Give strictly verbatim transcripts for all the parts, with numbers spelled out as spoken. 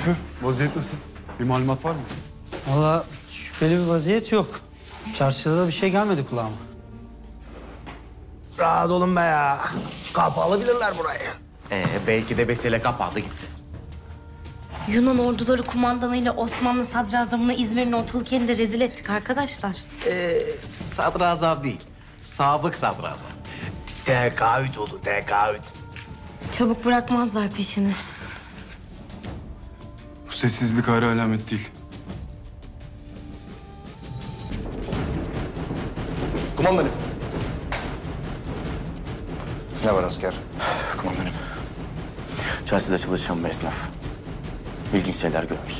Lütfü, vaziyet nasıl? Bir malumat var mı? Vallahi şüpheli bir vaziyet yok. Çarşıda da bir şey gelmedi kulağıma. Rahat olun be ya. Kapalı bilirler burayı. Ee, belki de besele kapalı gitti. Yunan orduları kumandanıyla Osmanlı sadrazamını İzmir'in ortalık yerinde rezil ettik arkadaşlar. Ee, sadrazam değil, sabık sadrazam. Tekaüt oldu, tekaüt. Çabuk bırakmazlar peşini. Bu sessizlik ayrı alamet değil. Kumandanım. Ne var asker? Kumandanım. Çarşıda çalışan bir esnaf. İlginç şeyler görmüş.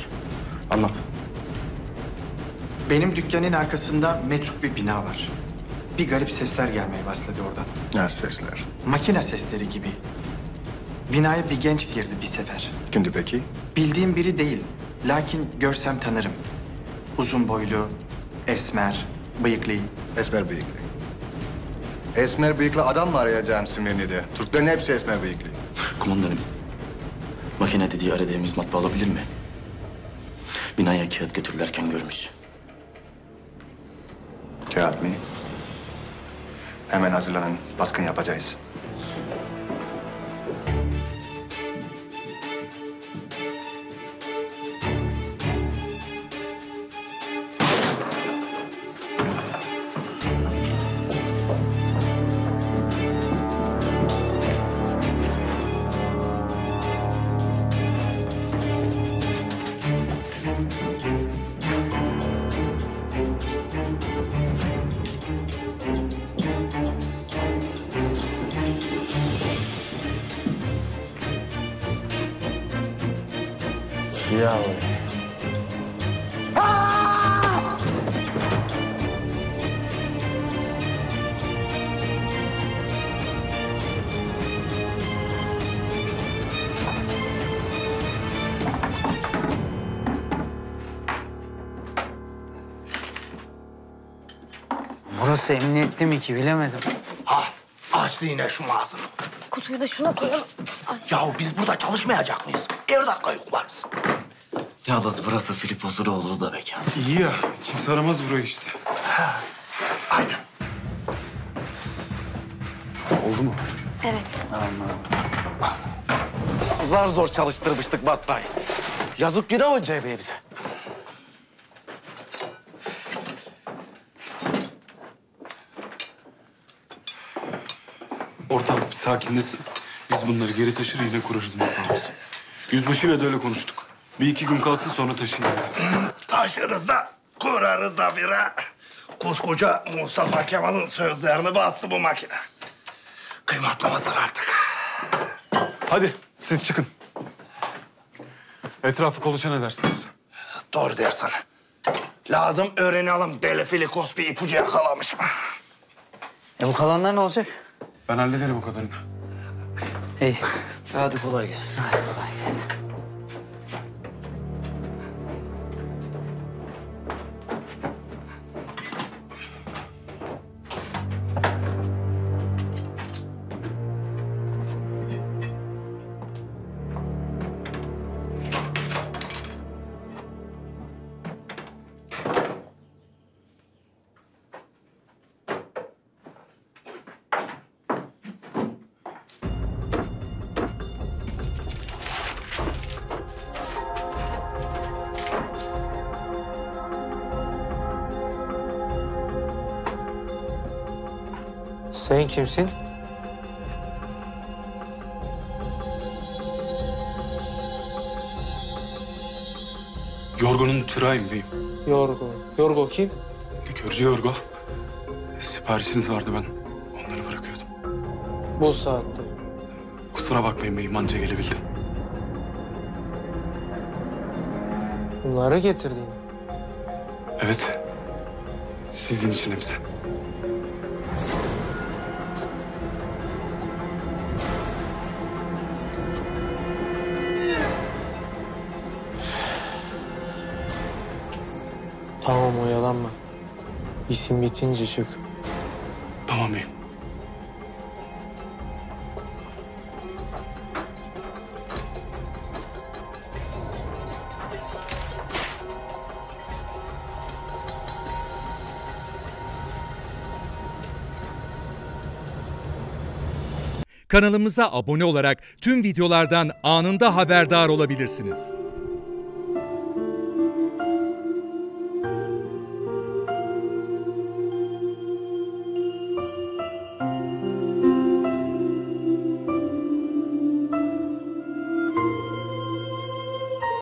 Anlat. Benim dükkanın arkasında metruk bir bina var. Bir garip sesler gelmeye başladı oradan. Ne sesler? Makine sesleri gibi. Binaya bir genç girdi bir sefer. Kimdi peki? Bildiğim biri değil. Lakin görsem tanırım. Uzun boylu, esmer, bıyıklı. Esmer bıyıklı. Esmer bıyıklı adam mı arayacağım Simirli'de? Türklerin hepsi esmer bıyıklı. Kumandanım, makine dediği aradığımız matbaa olabilir mi? Binaya kağıt götürürlerken görmüş. Kağıt mı? Hemen hazırlanın, baskın yapacağız. Burası emniyetli mi ki bilemedim. Ha, açtı yine şu mağazını. Kutuyu da şuna koyalım. Yahu biz burada çalışmayacak mıyız? Her dakika yuklarız. Yalnız burası Filip Huzuroğlu da bekar. İyi ya, kimse aramaz burayı işte. Ha, haydi. Oldu mu? Evet. Aman. Zar zor çalıştırmıştık Bat Bey. Yazık günah o cebeye bize. Ortalık bir sakinlesin. Biz bunları geri taşır, yine kurarız matbaamızı. Yüzbaşıyla da öyle konuştuk. Bir iki gün kalsın sonra taşıyalım. Taşırız da, kurarız da bir ha. Koskoca Mustafa Kemal'ın sözlerini bastı bu makine. Kıymatlamazlar artık. Hadi siz çıkın. Etrafı kolaçan edersiniz. Doğru dersin. Lazım öğrenelim deli Filikos bir ipucu yakalamış mı? E bu kalanlar ne olacak? Ben hallederim o kadarını. İyi. Hadi kolay gelsin. Hadi kolay gelsin. Sen kimsin? Yorgo'nun tırağıyım beyim. Yorgo. Yorgo kim? Körcü Yorgo. Siparişiniz vardı, ben onları bırakıyordum. Bu saatte? Kusura bakmayın beyim, anca gelebildim. Bunları getirdin. Evet. Sizin için hepsi. Tamam, oyalanma. İşin bitince çık. Tamam beyim. Kanalımıza abone olarak tüm videolardan anında haberdar olabilirsiniz.